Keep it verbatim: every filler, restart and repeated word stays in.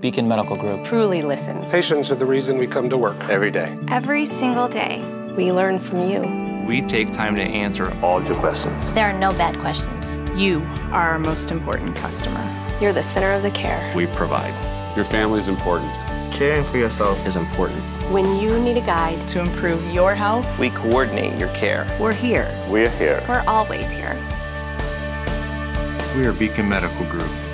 Beacon Medical Group truly listens. Patients are the reason we come to work every day. Every single day. We learn from you. We take time to answer all your questions. There are no bad questions. You are our most important customer. You're the center of the care we provide. Your family is important. Caring for yourself is important. When you need a guide to improve your health, we coordinate your care. We're here. We're here. We're always here. We are Beacon Medical Group.